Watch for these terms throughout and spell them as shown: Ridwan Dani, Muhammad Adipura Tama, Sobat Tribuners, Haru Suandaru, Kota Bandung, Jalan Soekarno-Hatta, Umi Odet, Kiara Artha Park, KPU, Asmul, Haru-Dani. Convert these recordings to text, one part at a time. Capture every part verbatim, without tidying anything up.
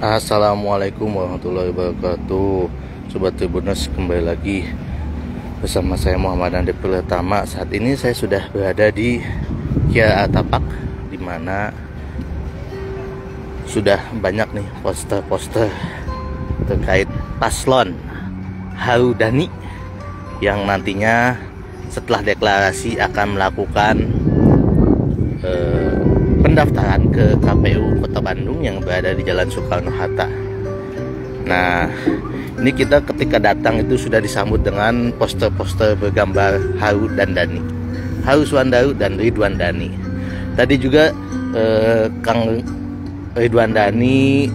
Assalamualaikum warahmatullahi wabarakatuh, Sobat Tribuners, kembali lagi bersama saya Muhammad Adipura Tama. Saat ini saya sudah berada di Kiara Artha Park, di mana sudah banyak nih poster-poster terkait paslon Haru-Dani yang nantinya setelah deklarasi akan melakukan eh, pendaftaran ke K P U Kota Bandung yang berada di Jalan Soekarno-Hatta. Nah, ini kita ketika datang itu sudah disambut dengan poster-poster bergambar Haru dan Dani, Haru Suandaru dan Ridwan Dani. Tadi juga eh, Kang Ridwan Dani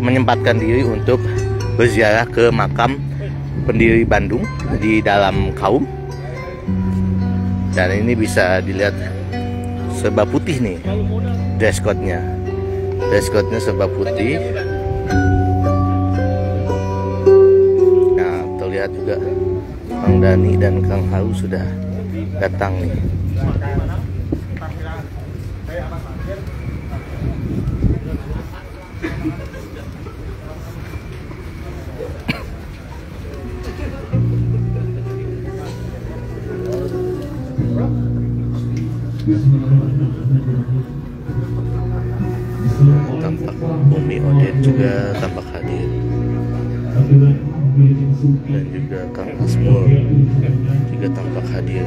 menyempatkan diri untuk berziarah ke makam pendiri Bandung di dalam kaum. Dan ini bisa dilihat serba putih nih dress code-nya, dress code-nya serba putih. Lihat juga Kang Dani dan Kang Haru sudah datang nih. Tampak Umi Odet juga tampak hadir, dan juga Kang Asmul juga tampak hadir.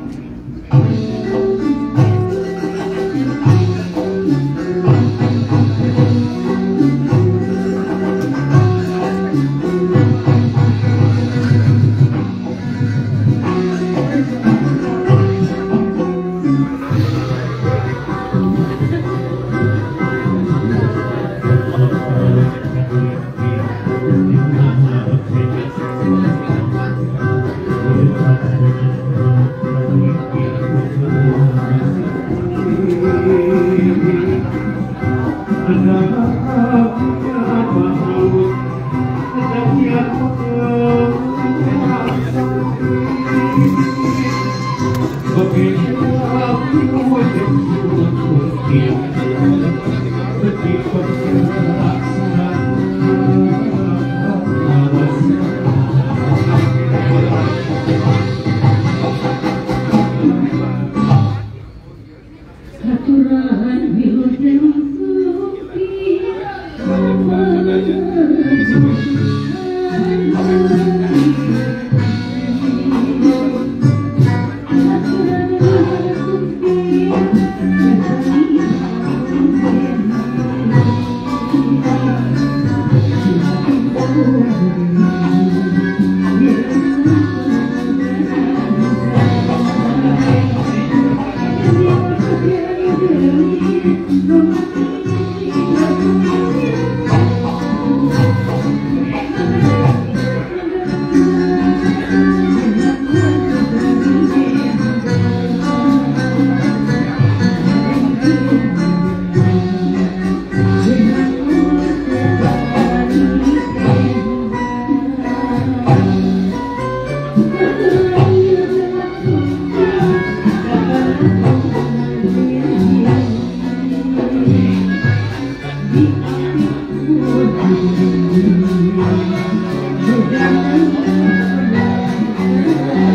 Thank you.